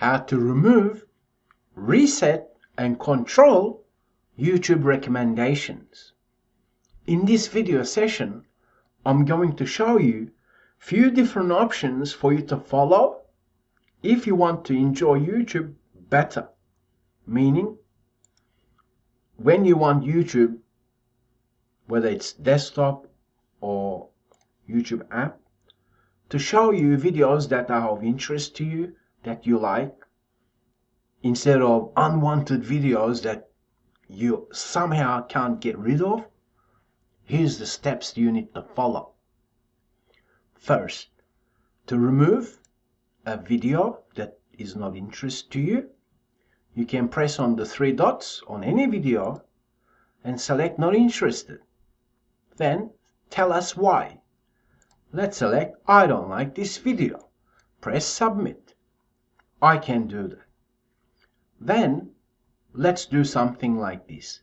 how to remove, reset, and control YouTube recommendations. In this video session, I'm going to show you a few different options for you to follow if you want to enjoy YouTube better, meaning when you want YouTube, whether it's desktop or YouTube app, to show you videos that are of interest to you, that you like, instead of unwanted videos that you somehow can't get rid of. Here's the steps you need to follow. First, to remove a video that is not of interest to you, you can press on the three dots on any video and select not interested. Then tell us why. Let's select I don't like this video. Press submit. I can do that. Then let's do something like this.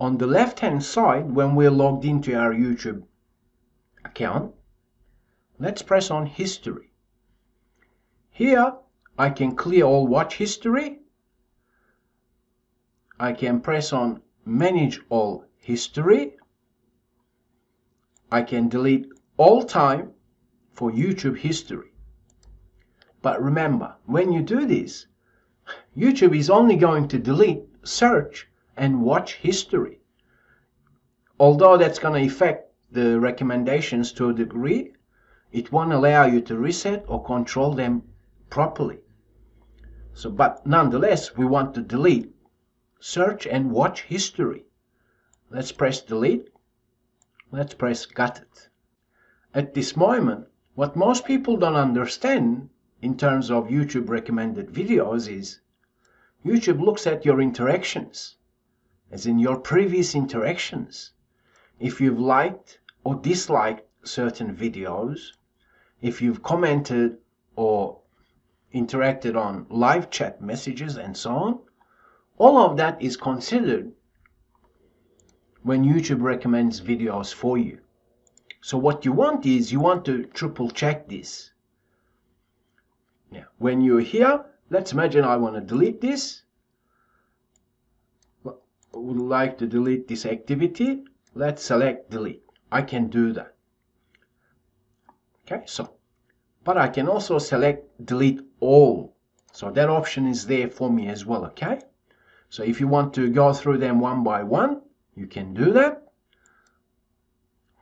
On the left hand side, when we're logged into our YouTube account, let's press on history. Here I can clear all watch history. I can press on manage all history. I can delete all time for YouTube history. But remember, when you do this, YouTube is only going to delete search and watch history. Although that's going to affect the recommendations to a degree, it won't allow you to reset or control them properly. So, but nonetheless, we want to delete search and watch history. Let's press delete. Let's press got it. At this moment, what most people don't understand in terms of YouTube recommended videos is YouTube looks at your interactions, as in your previous interactions. If you've liked or disliked certain videos, if you've commented or interacted on live chat messages and so on, all of that is considered when YouTube recommends videos for you. So what you want is, you want to triple check this. Now, when you're here, let's imagine I want to delete this. I would like to delete this activity. Let's select delete. I can do that. Okay, so, but I can also select delete all. So that option is there for me as well, okay? So if you want to go through them one by one, you can do that.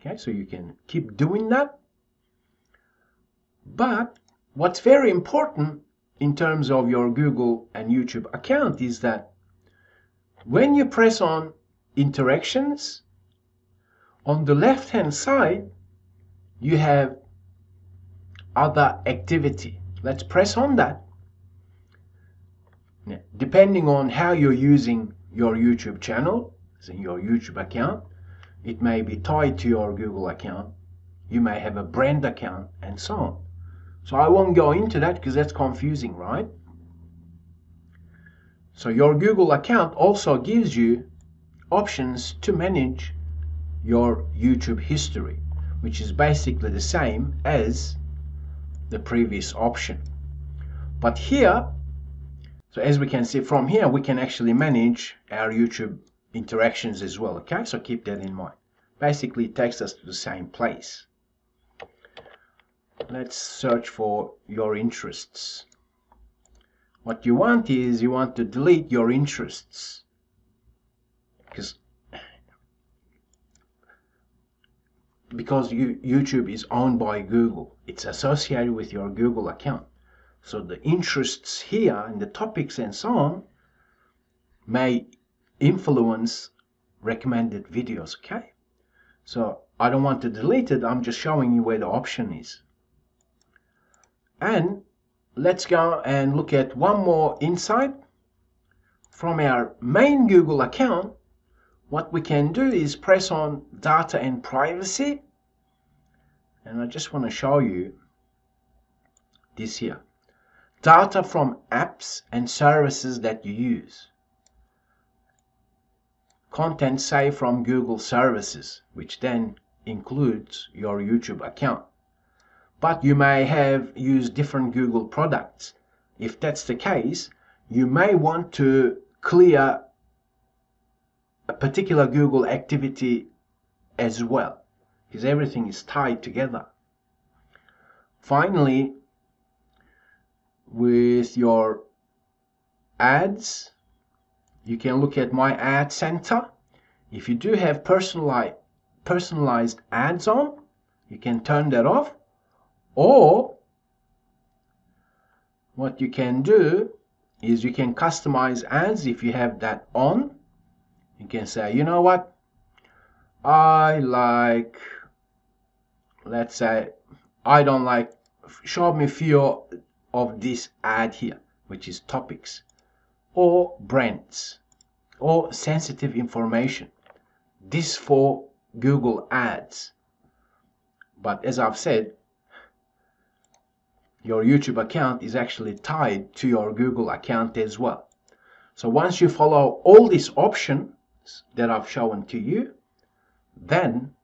Okay, so you can keep doing that. But what's very important in terms of your Google and YouTube account is that when you press on interactions, on the left-hand side, you have other activity. Let's press on that. Now, depending on how you're using your YouTube channel, so your YouTube account, it may be tied to your Google account. You may have a brand account and so on. So I won't go into that because that's confusing, right? So your Google account also gives you options to manage your YouTube history, which is basically the same as the previous option. But here, so as we can see from here, we can actually manage our YouTube interactions as well, okay? So keep that in mind. Basically, it takes us to the same place. Let's search for your interests. What you want is, you want to delete your interests. Because YouTube is owned by Google. It's associated with your Google account. So the interests here and the topics and so on may influence recommended videos, okay? So I don't want to delete it, I'm just showing you where the option is. And let's go and look at one more insight. From our main Google account, what we can do is press on data and privacy. And I just want to show you this here. Data from apps and services that you use. Content saved from Google services, which then includes your YouTube account. But you may have used different Google products. If that's the case, you may want to clear a particular Google activity as well, because everything is tied together. Finally, with your ads, you can look at My Ad Center. If you do have personalized ads on, you can turn that off, or what you can do is you can customize ads. If you have that on, you can say, you know what, I like, let's say, I don't like, show me few of this ad here, which is topics or brands or sensitive information. This for Google Ads. But as I've said, your YouTube account is actually tied to your Google account as well. So once you follow all these options that I've shown to you, then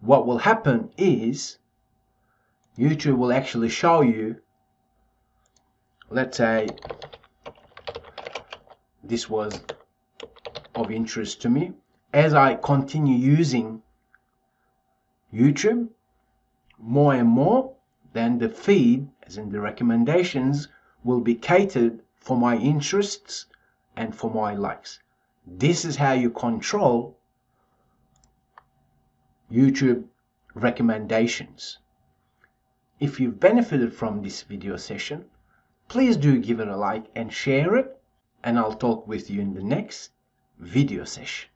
what will happen is YouTube will actually show you, let's say, this was of interest to me. As I continue using YouTube more and more, then the feed, as in the recommendations, will be catered for my interests and for my likes. This is how you control YouTube recommendations. If you've benefited from this video session, please do give it a like and share it, and I'll talk with you in the next video session.